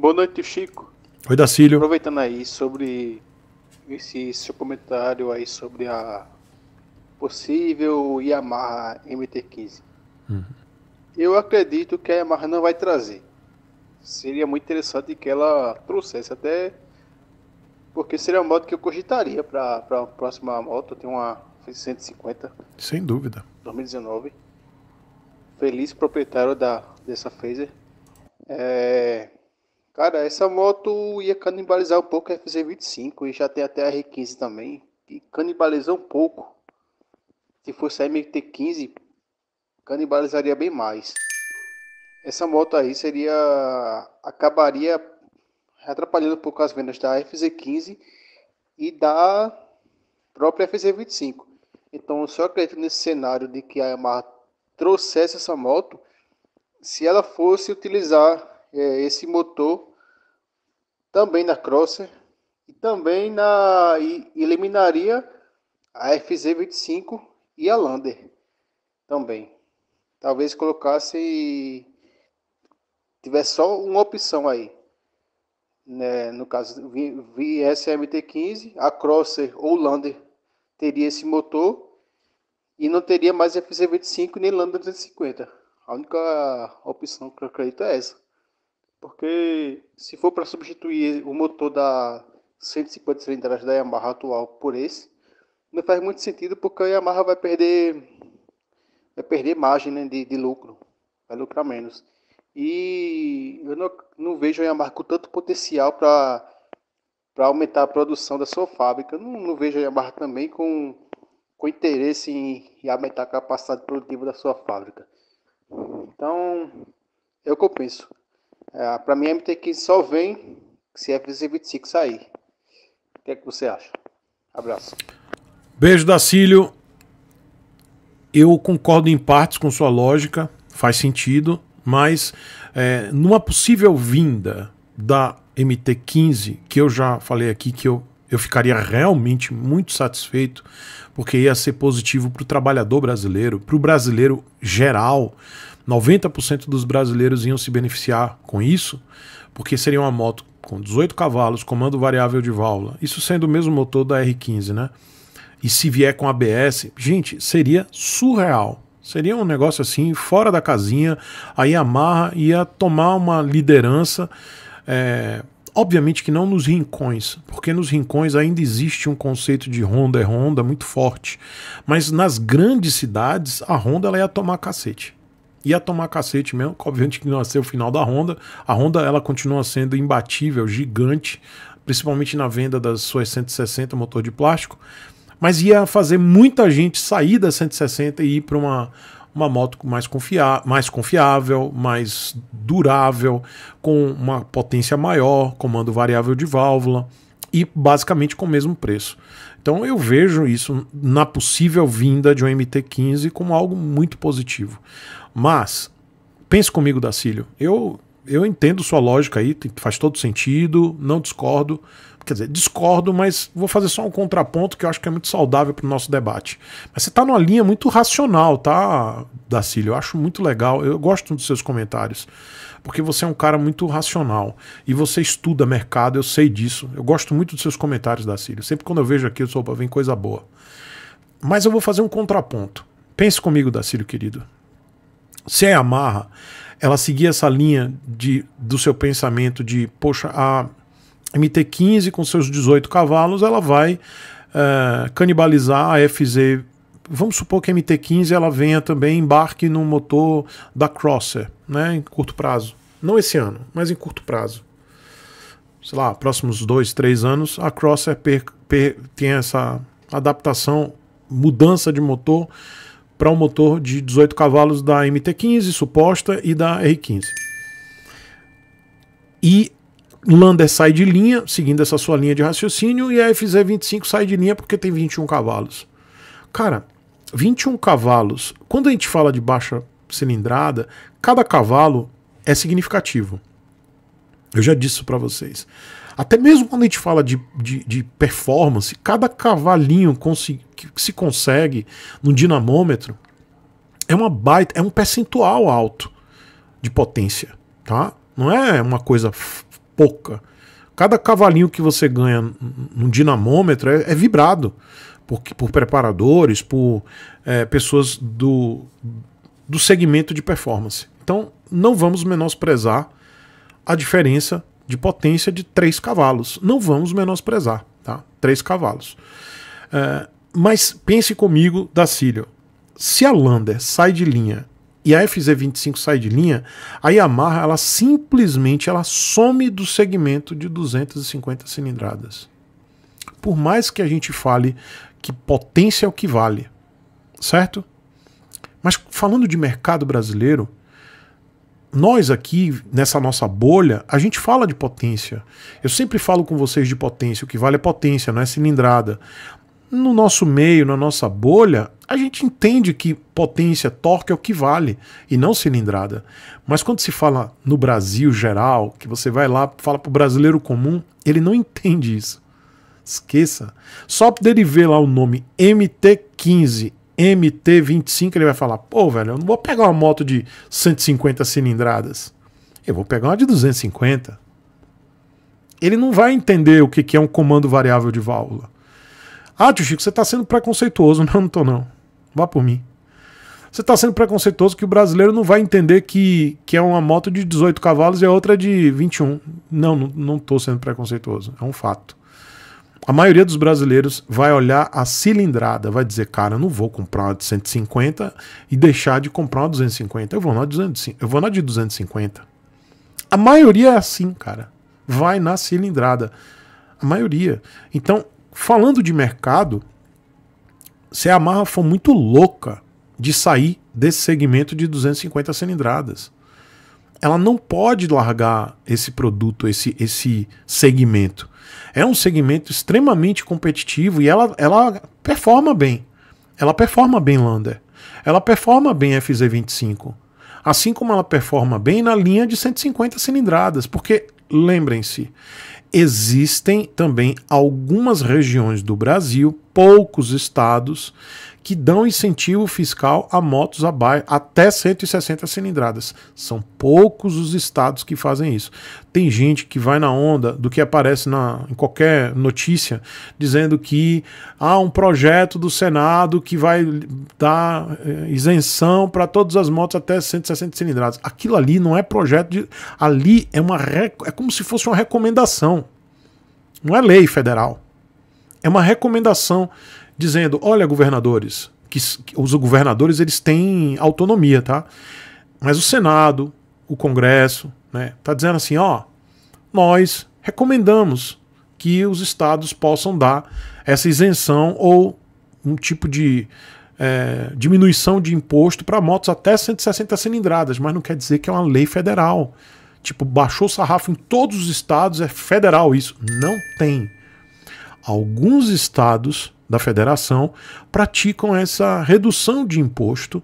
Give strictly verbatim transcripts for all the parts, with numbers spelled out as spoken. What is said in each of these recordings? Boa noite, Chico. Oi, Dacílio. Aproveitando aí sobre esse seu comentário aí sobre a possível Yamaha M T quinze. Uhum. Eu acredito que a Yamaha não vai trazer. Seria muito interessante que ela trouxesse, até porque seria uma moto que eu cogitaria para a próxima moto. Tem uma F Z cento e cinquenta. Sem dúvida. dois mil e dezenove. Feliz proprietário da, dessa Phaser. É, cara, essa moto ia canibalizar um pouco a F Z vinte e cinco e já tem até a R quinze também. E canibalizou um pouco. Se fosse a M T quinze, canibalizaria bem mais. Essa moto aí seria, acabaria atrapalhando um pouco as vendas da F Z quinze e da própria F Z vinte e cinco. Então eu só acredito nesse cenário de que a Yamaha trouxesse essa moto se ela fosse utilizar é, esse motor também na Crosser e também na e eliminaria a F Z vinte e cinco e a Lander também. Talvez colocasse, tivesse só uma opção aí, né? No caso viesse a M T quinze, a Crosser ou Lander teria esse motor e não teria mais F Z vinte e cinco nem Lander duzentos e cinquenta. A única opção que eu acredito é essa. Porque se for para substituir o motor da cento e cinquenta cilindradas da Yamaha atual por esse, não faz muito sentido, porque a Yamaha vai perder, vai perder margem, né, de, de lucro. Vai lucrar menos. E eu não, não vejo a Yamaha com tanto potencial para aumentar a produção da sua fábrica. Não, não vejo a Yamaha também com, com interesse em, em aumentar a capacidade produtiva da sua fábrica. Então, é o que eu penso. É, para mim, a M T quinze só vem se a F Z vinte e cinco sair. O que é que você acha? Abraço. Beijo, Dacílio. Eu concordo em partes com sua lógica, faz sentido, mas é, numa possível vinda da M T quinze, que eu já falei aqui que eu, eu ficaria realmente muito satisfeito, porque ia ser positivo para o trabalhador brasileiro, para o brasileiro geral. noventa por cento dos brasileiros iam se beneficiar com isso, porque seria uma moto com dezoito cavalos, comando variável de válvula, isso sendo o mesmo motor da R quinze, né? E se vier com A B S, gente, seria surreal. Seria um negócio assim, fora da casinha. A Yamaha ia tomar uma liderança, é... obviamente que não nos rincões, porque nos rincões ainda existe um conceito de Honda é Honda muito forte, mas nas grandes cidades a Honda ela ia tomar cacete. Ia tomar cacete mesmo, obviamente que não ia ser o final da Honda. A Honda ela continua sendo imbatível, gigante, principalmente na venda das suas cento e sessenta motor de plástico, mas ia fazer muita gente sair da cento e sessenta e ir para uma, uma moto mais, confia mais confiável, mais durável, com uma potência maior, comando variável de válvula e basicamente com o mesmo preço. Então eu vejo isso na possível vinda de um M T quinze como algo muito positivo. Mas, pense comigo, Dacílio, eu, eu entendo sua lógica aí, faz todo sentido, não discordo. Quer dizer, discordo, mas vou fazer só um contraponto que eu acho que é muito saudável para o nosso debate. Mas você está numa linha muito racional, tá, Dacílio? Eu acho muito legal, eu gosto dos seus comentários, porque você é um cara muito racional e você estuda mercado, eu sei disso. Eu gosto muito dos seus comentários, Dacílio. Sempre quando eu vejo aqui, eu sou, opa, vem coisa boa. Mas eu vou fazer um contraponto. Pense comigo, Dacílio, querido. Se a Yamaha ela seguir essa linha de, do seu pensamento de, poxa, a M T quinze com seus dezoito cavalos, ela vai uh, canibalizar a F Z. Vamos supor que a M T quinze ela venha também, embarque no motor da Crosser, né, em curto prazo. Não esse ano, mas em curto prazo. Sei lá, próximos dois, três anos, a Crosser per, per, tem essa adaptação, mudança de motor para um motor de dezoito cavalos da M T quinze, suposta, e da R quinze. E Lander sai de linha, seguindo essa sua linha de raciocínio, e a F Z vinte e cinco sai de linha porque tem vinte e um cavalos. Cara, vinte e um cavalos, quando a gente fala de baixa cilindrada, cada cavalo é significativo. Eu já disse isso para vocês. Até mesmo quando a gente fala de, de, de performance, cada cavalinho que se consegue no dinamômetro é, uma baita, é um percentual alto de potência, tá? Não é uma coisa pouca. Cada cavalinho que você ganha num dinamômetro é, é vibrado por, por preparadores, por é, pessoas do, do segmento de performance. Então não vamos menosprezar a diferença de potência de três cavalos. Não vamos menosprezar, tá? três cavalos. É, mas pense comigo, Dacílio. Se a Lander sai de linha e a F Z vinte e cinco sai de linha, a Yamaha ela simplesmente ela some do segmento de duzentas e cinquenta cilindradas. Por mais que a gente fale que potência é o que vale, certo? Mas falando de mercado brasileiro, nós aqui, nessa nossa bolha, a gente fala de potência. Eu sempre falo com vocês de potência, o que vale é potência, não é cilindrada. No nosso meio, na nossa bolha, a gente entende que potência, torque é o que vale, e não cilindrada. Mas quando se fala no Brasil geral, que você vai lá, fala para o brasileiro comum, ele não entende isso. Esqueça. Só para ele ver lá o nome M T quinze, M T vinte e cinco, ele vai falar, pô, velho, eu não vou pegar uma moto de cento e cinquenta cilindradas, eu vou pegar uma de duzentas e cinquenta. Ele não vai entender o que é um comando variável de válvula. Ah, tio Chico, você está sendo preconceituoso. Não, não estou não. Vá por mim. Você está sendo preconceituoso que o brasileiro não vai entender que, que é uma moto de dezoito cavalos e a outra de vinte e um. Não, não estou sendo preconceituoso. É um fato. A maioria dos brasileiros vai olhar a cilindrada, vai dizer, cara, eu não vou comprar uma de cento e cinquenta e deixar de comprar uma de duzentas e cinquenta. Eu vou na de duzentas e cinquenta. A maioria é assim, cara. Vai na cilindrada. A maioria. Então, falando de mercado, se a Yamaha for muito louca de sair desse segmento de duzentas e cinquenta cilindradas, ela não pode largar esse produto, esse, esse segmento. É um segmento extremamente competitivo e ela, ela performa bem. Ela performa bem Lander. Ela performa bem F Z vinte e cinco. Assim como ela performa bem na linha de cento e cinquenta cilindradas. Porque, lembrem-se, existem também algumas regiões do Brasil, poucos estados, que dão incentivo fiscal a motos abaixo, até cento e sessenta cilindradas. São poucos os estados que fazem isso. Tem gente que vai na onda do que aparece na, em qualquer notícia, dizendo que há um projeto do Senado que vai dar isenção para todas as motos até cento e sessenta cilindradas. Aquilo ali não é projeto de... Ali é, uma, é como se fosse uma recomendação. Não é lei federal. É uma recomendação dizendo, olha, governadores, que os governadores eles têm autonomia, tá? Mas o Senado, o Congresso, né, tá dizendo assim, ó, nós recomendamos que os estados possam dar essa isenção ou um tipo de é, diminuição de imposto para motos até cento e sessenta cilindradas, mas não quer dizer que é uma lei federal. Tipo, baixou o sarrafo em todos os estados, é federal isso. Não tem. Alguns estados da federação praticam essa redução de imposto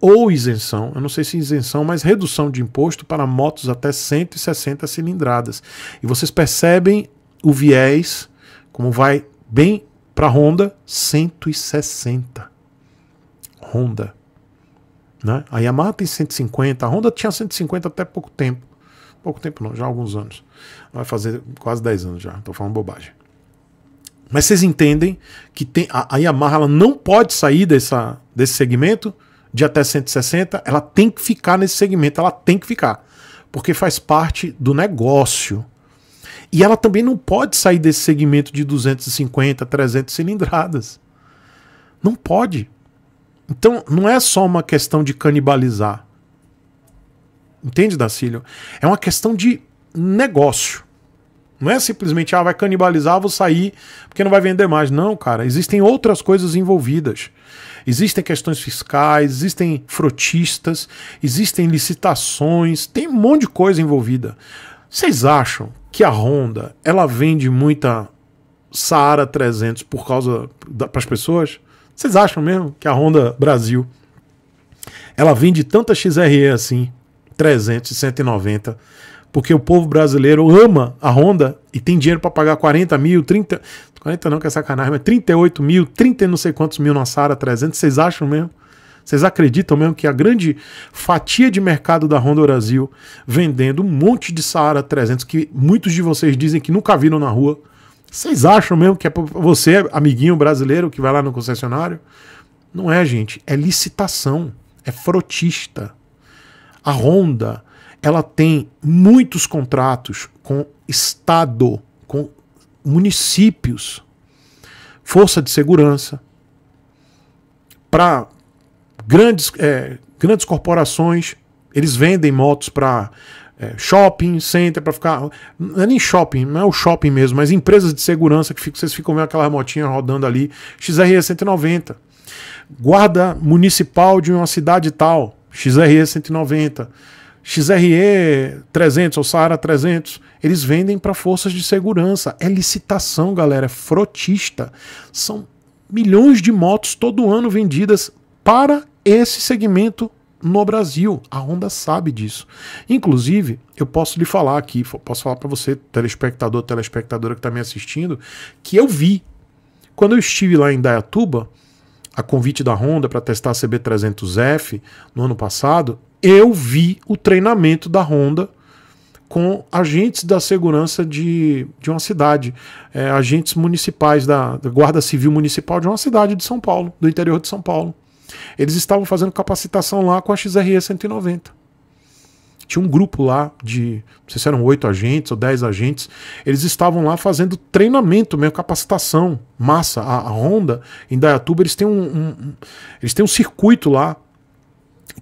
ou isenção, eu não sei se isenção, mas redução de imposto para motos até cento e sessenta cilindradas. E vocês percebem o viés, como vai bem para Honda, cento e sessenta. Honda. Né? A Yamaha tem cento e cinquenta, a Honda tinha cento e cinquenta até pouco tempo. Pouco tempo não, já há alguns anos. Vai fazer quase dez anos já, estou falando bobagem. Mas vocês entendem que tem, a, a Yamaha ela não pode sair dessa, desse segmento de até cento e sessenta, ela tem que ficar nesse segmento, ela tem que ficar, porque faz parte do negócio. E ela também não pode sair desse segmento de duzentas e cinquenta, trezentas cilindradas. Não pode. Então não é só uma questão de canibalizar. Entende, Dacílio? É uma questão de negócio. Não é simplesmente, ah, vai canibalizar, vou sair, porque não vai vender mais. Não, cara, existem outras coisas envolvidas. Existem questões fiscais, existem frotistas, existem licitações, tem um monte de coisa envolvida. Vocês acham que a Honda, ela vende muita Sahara trezentos por causa da, para as pessoas? Vocês acham mesmo que a Honda Brasil, ela vende tanta X R E assim, trezentos e cento e noventa, porque o povo brasileiro ama a Honda e tem dinheiro para pagar quarenta mil, trinta... quarenta não, que é sacanagem, mas trinta e oito mil, trinta e não sei quantos mil na Sahara trezentos, vocês acham mesmo? Vocês acreditam mesmo que a grande fatia de mercado da Honda Brasil, vendendo um monte de Sahara trezentos, que muitos de vocês dizem que nunca viram na rua, vocês acham mesmo que é você, amiguinho brasileiro, que vai lá no concessionário? Não é, gente. É licitação. É frotista. A Honda, ela tem muitos contratos com Estado, com municípios, força de segurança, para grandes, é, grandes corporações. Eles vendem motos para é, shopping center, para ficar... Não é nem shopping, não é o shopping mesmo, mas empresas de segurança que fica, vocês ficam vendo aquela motinha rodando ali, X R E cento e noventa. Guarda municipal de uma cidade tal, X R E cento e noventa, X R E trezentos ou Sahara trezentos, eles vendem para forças de segurança. É licitação, galera, é frotista. São milhões de motos todo ano vendidas para esse segmento no Brasil. A Honda sabe disso. Inclusive, eu posso lhe falar aqui, posso falar para você, telespectador, telespectadora que está me assistindo, que eu vi, quando eu estive lá em Indaiatuba, a convite da Honda para testar a C B trezentos F no ano passado, eu vi o treinamento da Honda com agentes da segurança de, de uma cidade, é, agentes municipais da, da Guarda Civil Municipal de uma cidade de São Paulo, do interior de São Paulo. Eles estavam fazendo capacitação lá com a X R E cento e noventa. Tinha um grupo lá de, não sei se eram oito agentes ou dez agentes, eles estavam lá fazendo treinamento, meio capacitação, massa. A, a Honda, em Indaiatuba, eles têm um, um, eles têm um circuito lá,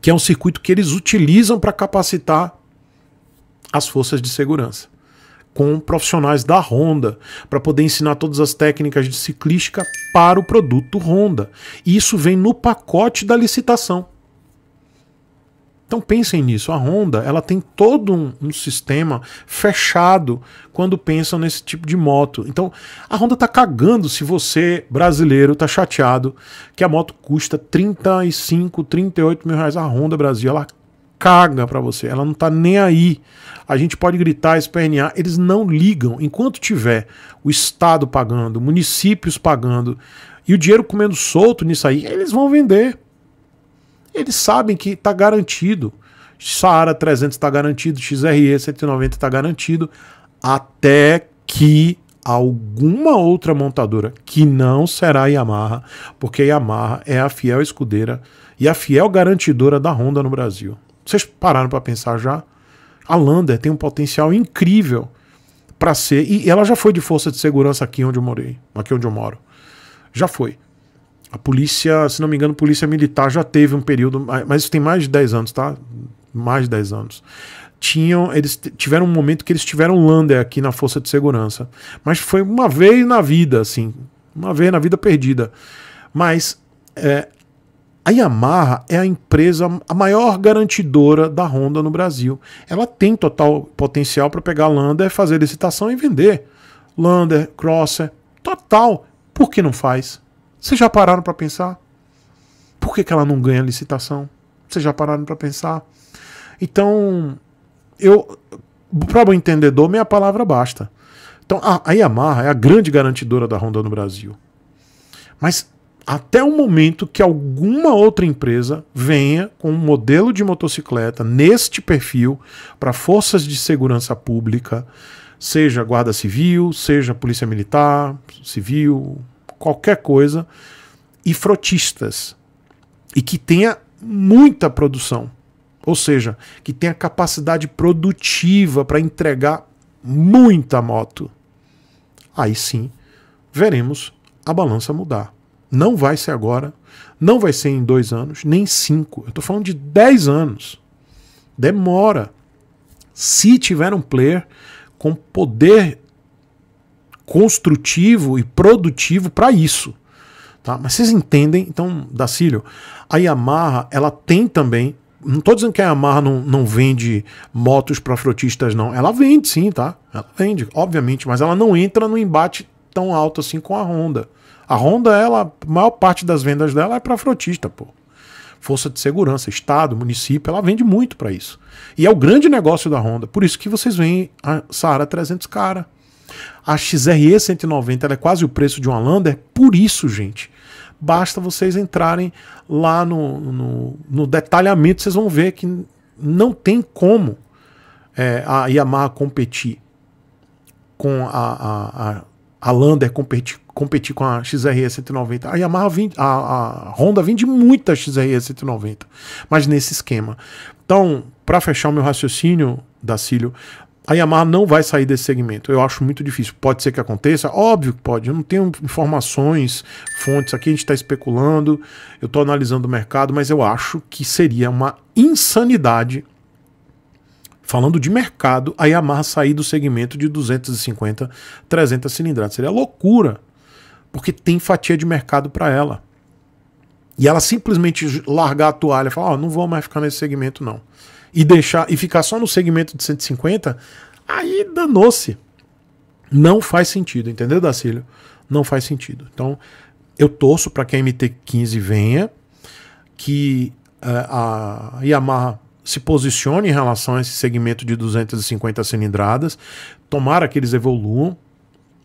que é um circuito que eles utilizam para capacitar as forças de segurança, com profissionais da Honda, para poder ensinar todas as técnicas de ciclística para o produto Honda. E isso vem no pacote da licitação. Então pensem nisso, a Honda, ela tem todo um, um sistema fechado quando pensam nesse tipo de moto. Então a Honda tá cagando se você, brasileiro, tá chateado que a moto custa trinta e cinco, trinta e oito mil reais. A Honda Brasil, ela caga pra você, ela não tá nem aí. A gente pode gritar, espernear, eles não ligam. Enquanto tiver o Estado pagando, municípios pagando e o dinheiro comendo solto nisso aí, eles vão vender. Eles sabem que está garantido. Sahara trezentos está garantido, X R E cento e noventa está garantido, até que alguma outra montadora, que não será a Yamaha, porque a Yamaha é a fiel escudeira e a fiel garantidora da Honda no Brasil. Vocês pararam para pensar já? A Lander tem um potencial incrível para ser, e ela já foi de força de segurança aqui onde eu morei, aqui onde eu moro. Já foi. A polícia, se não me engano, a polícia militar já teve um período, mas isso tem mais de dez anos, tá? Mais de dez anos. Tinham, eles tiveram um momento que eles tiveram Lander aqui na força de segurança. Mas foi uma vez na vida, assim. Uma vez na vida perdida. Mas é, a Yamaha é a empresa, a maior garantidora da Honda no Brasil. Ela tem total potencial para pegar Lander, fazer licitação e vender. Lander, Crosser, total. Por que não faz? Vocês já pararam para pensar? Por que que ela não ganha licitação? Vocês já pararam para pensar? Então, eu, para o entendedor, minha palavra basta. Então, a, a Yamaha é a grande garantidora da Honda no Brasil. Mas até o momento que alguma outra empresa venha com um modelo de motocicleta neste perfil para forças de segurança pública, seja guarda civil, seja polícia militar, civil... qualquer coisa, e frotistas, e que tenha muita produção, ou seja, que tenha capacidade produtiva para entregar muita moto, aí sim veremos a balança mudar. Não vai ser agora, não vai ser em dois anos, nem cinco, eu estou falando de dez anos, demora. Se tiver um player com poder construtivo e produtivo para isso, tá? Mas vocês entendem, então, Dacílio, a Yamaha, ela tem também, não tô dizendo que a Yamaha não, não vende motos para frotistas, não, ela vende sim, tá? Ela vende, obviamente, mas ela não entra no embate tão alto assim com a Honda. A Honda, ela, a maior parte das vendas dela é para frotista, pô. Força de segurança, estado, município, ela vende muito para isso. E é o grande negócio da Honda, por isso que vocês veem a Sahara trezentos cara. A X R E cento e noventa, ela é quase o preço de uma Lander, por isso, gente. basta vocês entrarem lá no, no, no detalhamento, vocês vão ver que não tem como é, a Yamaha competir com a, a, a, a Lander, competir, competir com a X R E cento e noventa. A Yamaha vende, a, a Honda vende muita X R E cento e noventa, mas nesse esquema. Então, para fechar o meu raciocínio, Dacílio, a Yamaha não vai sair desse segmento. Eu acho muito difícil. Pode ser que aconteça? Óbvio que pode. Eu não tenho informações, fontes aqui. A gente está especulando. Eu estou analisando o mercado. Mas eu acho que seria uma insanidade, falando de mercado, a Yamaha sair do segmento de duzentos e cinquenta, trezentas cilindradas. Seria loucura. Porque tem fatia de mercado para ela. E ela simplesmente largar a toalha e falar, ó, não vou mais ficar nesse segmento, não. E deixar e ficar só no segmento de cento e cinquenta, aí danou-se. Não faz sentido, entendeu, Dacílio? Não faz sentido. Então, eu torço para que a M T quinze venha, que uh, a Yamaha se posicione em relação a esse segmento de duzentas e cinquenta cilindradas, tomara que eles evoluam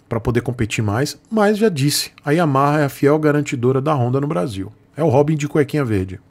para poder competir mais, mas já disse, a Yamaha é a fiel garantidora da Honda no Brasil. É o Robin de cuequinha verde.